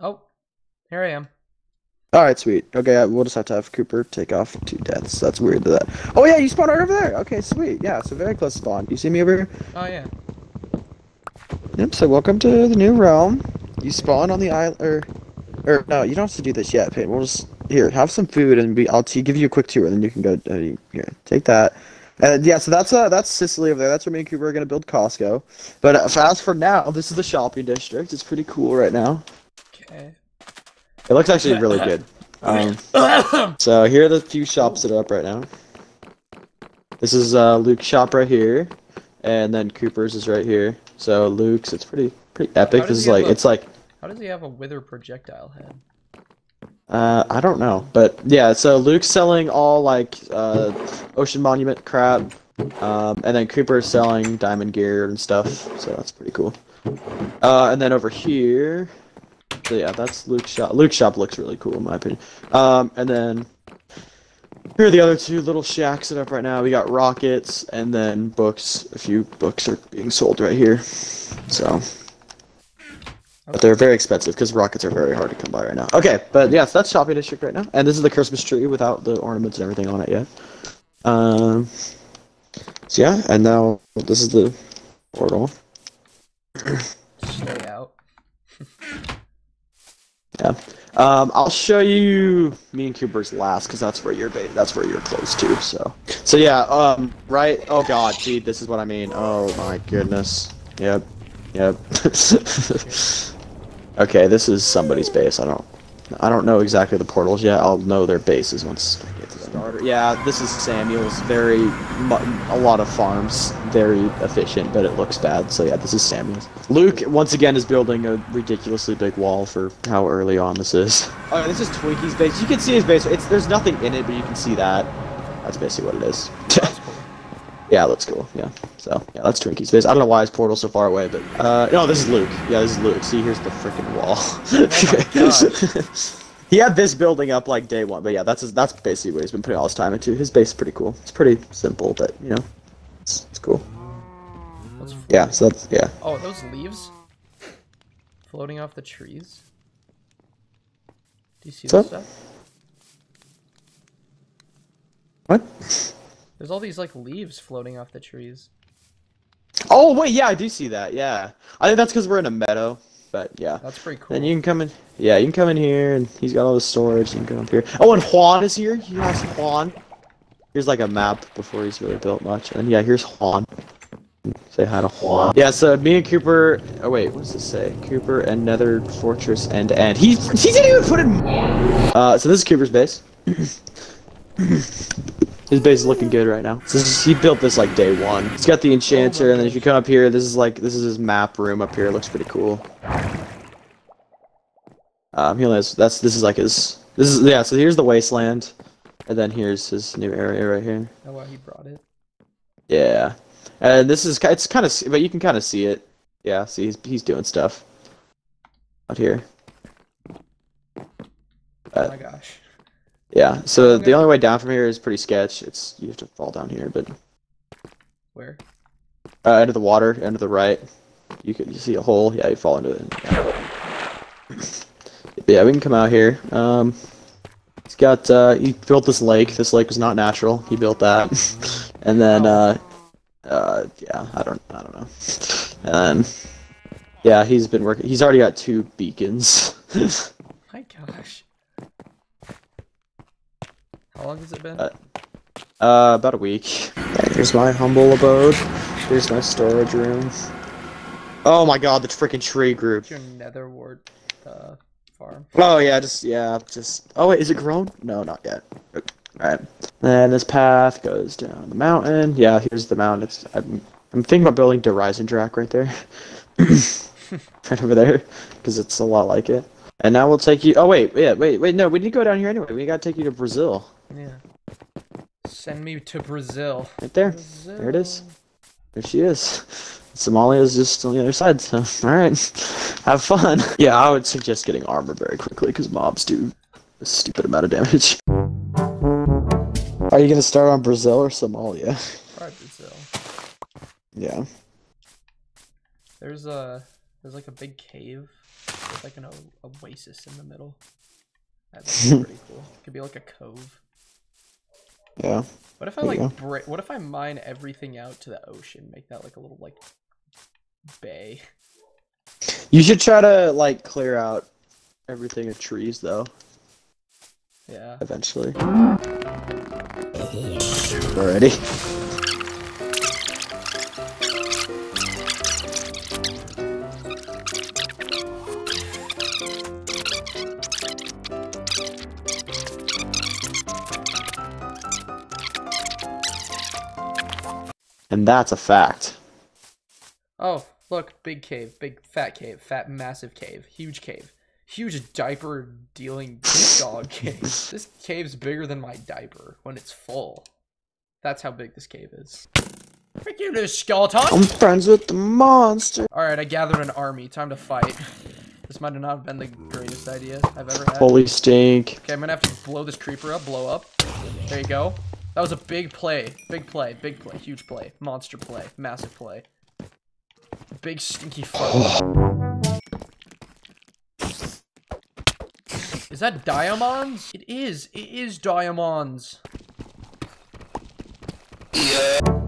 Oh, here I am. Alright, sweet. Okay, we'll just have to have Cooper take off 2 deaths. That's weird. Oh, yeah, you spawned right over there. Okay, sweet. Yeah, so very close spawn. You see me over here? Oh, yeah. Yep, so welcome to the new realm. You spawn on the island. Or no, you don't have to do this yet, Peyton. We'll just. Here, have some food, and I'll give you a quick tour, and then you can go. Here, take that. Yeah, so that's Sicily over there. That's where me and Cooper are gonna build Costco. But as for now, this is the shopping district. It's pretty cool right now. Okay. It looks actually really good. So here are the few shops that are up right now. This is Luke's shop right here, and then Cooper's is right here. So Luke's, it's pretty epic. This is like How does he have a wither projectile head? I don't know, but yeah, so Luke's selling all like ocean monument crap, and then Cooper's selling diamond gear and stuff, so that's pretty cool. And then over here, so yeah, that's Luke's shop. Luke's shop looks really cool in my opinion. And then here are the other 2 little shacks set up right now. We got rockets and then books. A few books are being sold right here, so. But they're very expensive because rockets are very hard to come by right now. Okay, but yeah, so that's shopping district right now. And this is the Christmas tree without the ornaments and everything on it yet. So yeah, and now this is the portal. Stay out. Yeah. I'll show you me and Cooper's last because that's where you're close to. So yeah, right. Oh god, gee, this is what I mean. Oh my goodness. Yep. Yep. Okay, this is somebody's base. I don't know exactly the portals yet. I'll know their bases once I get to the starter. Yeah, this is Samuel's. A lot of farms. Very efficient, but it looks bad. So yeah, this is Samuel's. Luke once again is building a ridiculously big wall for how early on this is. Oh, yeah, this is Twinkie's base. You can see his base. There's nothing in it, but you can see that. That's basically what it is. Yeah, that's cool. Yeah. So, yeah, that's Twinkie's base. I don't know why his portal's so far away, but no, this is Luke. Yeah, this is Luke. See, here's the freaking wall. Oh my gosh. He had this building up like day one, but yeah, that's basically what he's been putting all his time into. His base is pretty cool. It's pretty simple, but you know, it's cool. Yeah. So that's yeah. Oh, those leaves floating off the trees. Do you see this stuff? What? There's all these like leaves floating off the trees. Oh wait, yeah, I do see that. Yeah, I think that's because we're in a meadow. But yeah, that's pretty cool. And you can come in. Yeah, you can come in here, and he's got all the storage. You can come up here. Oh, and Juan is here. Here's Juan. Here's like a map before he's really built much. And yeah, here's Juan. Say hi to Juan. Yeah, so me and Cooper. Oh wait, what does this say? Cooper and Nether Fortress and he didn't even put in. So this is Cooper's base. His base is looking good right now. So he built this like day one. He's got the Enchanter, and then if you come up here, this is his map room up here. It looks pretty cool. He only has yeah. So here's the wasteland, and then here's his new area right here. Oh wow, he brought it. Yeah, and it's kind of, but you can kind of see it. Yeah, see he's doing stuff out here. Oh my gosh. Yeah, so the only way down from here is pretty sketch. You have to fall down here, but where? Into the water, into the right. You see a hole. Yeah, you fall into it. Yeah, we can come out here. He's got he built this lake. This lake was not natural. He built that, and then yeah, I don't know. And yeah, he's been working. He's already got 2 beacons. My gosh. How long has it been? About a week. Yeah, here's my humble abode. Here's my storage room. Oh my god, the freaking tree grew. Your nether ward farm. Oh yeah, oh wait, is it grown? No, not yet. Okay. Alright. And this path goes down the mountain. Yeah, here's the mountain. I'm thinking about building the Rising Drac right there. Right over there. Because it's a lot like it. And now we'll take you. Oh wait, no, we need to go down here anyway. We gotta take you to Brazil. Yeah. Send me to Brazil. Right there. Brazil. There it is. There she is. Somalia is just on the other side, so alright. Have fun. Yeah, I would suggest getting armor very quickly because mobs do a stupid amount of damage. Are you gonna start on Brazil or Somalia? Probably Brazil. Yeah. There's like a big cave. with like an oasis in the middle. That's pretty cool. It could be like a cove. Yeah. What if I like what if I mine everything out to the ocean, make that like a little like bay? You should try to like clear out everything of trees though. Yeah. Eventually. Already. And that's a fact. Oh, look, big cave, big fat cave, fat massive cave, huge diaper dealing dog cave. This cave's bigger than my diaper when it's full. That's how big this cave is. Frick you, little skeleton! I'm friends with the monster. All right, I gathered an army. Time to fight. This might have not been the greatest idea I've ever had. Holy stink! Okay, I'm gonna have to blow this creeper up. Blow up. There you go. That was a big play. Big play. Big play. Huge play. Monster play. Massive play. Big stinky fuck. Is that diamonds? It is. It is diamonds. Yeah.